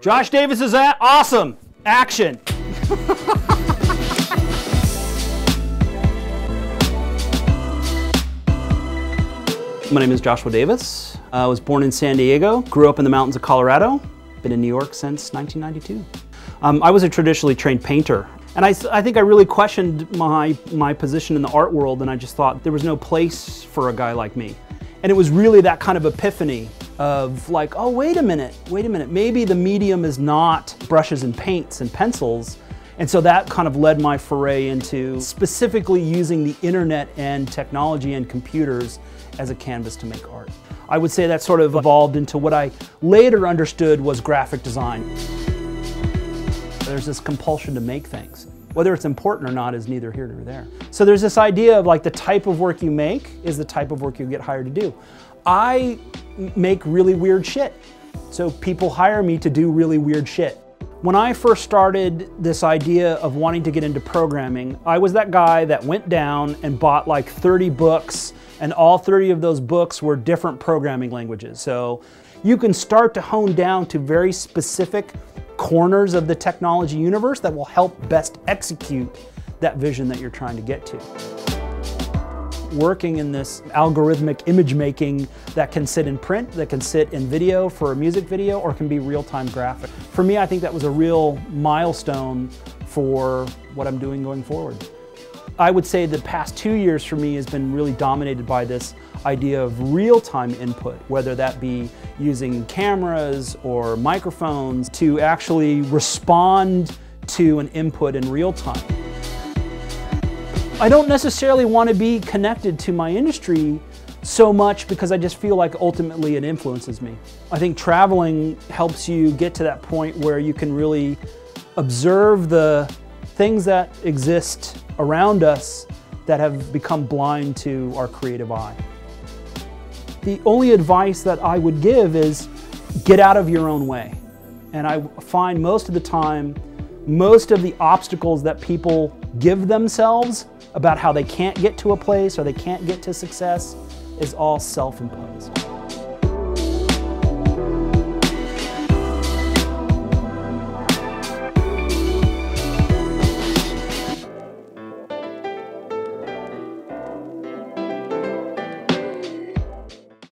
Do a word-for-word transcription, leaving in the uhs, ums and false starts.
Josh Davis is at awesome. Action. My name is Joshua Davis. I was born in San Diego, grew up in the mountains of Colorado, been in New York since nineteen ninety-two. Um, I was a traditionally trained painter, and I, I think I really questioned my, my position in the art world, and I just thought there was no place for a guy like me. And it was really that kind of epiphany of like, oh, wait a minute, wait a minute, maybe the medium is not brushes and paints and pencils. And so that kind of led my foray into specifically using the internet and technology and computers as a canvas to make art. I would say that sort of evolved into what I later understood was graphic design. There's this compulsion to make things. Whether it's important or not is neither here nor there. So there's this idea of like the type of work you make is the type of work you get hired to do. I make really weird shit. So people hire me to do really weird shit. When I first started this idea of wanting to get into programming, I was that guy that went down and bought like thirty books, and all thirty of those books were different programming languages. So you can start to hone down to very specific corners of the technology universe that will help best execute that vision that you're trying to get to. Working in this algorithmic image making that can sit in print, that can sit in video for a music video, or can be real-time graphic. For me, I think that was a real milestone for what I'm doing going forward. I would say the past two years for me has been really dominated by this idea of real-time input, whether that be using cameras or microphones to actually respond to an input in real time. I don't necessarily want to be connected to my industry so much because I just feel like ultimately it influences me. I think traveling helps you get to that point where you can really observe the things that exist around us that have become blind to our creative eye. The only advice that I would give is get out of your own way. And I find most of the time, most of the obstacles that people give themselves about how they can't get to a place or they can't get to success is all self-imposed.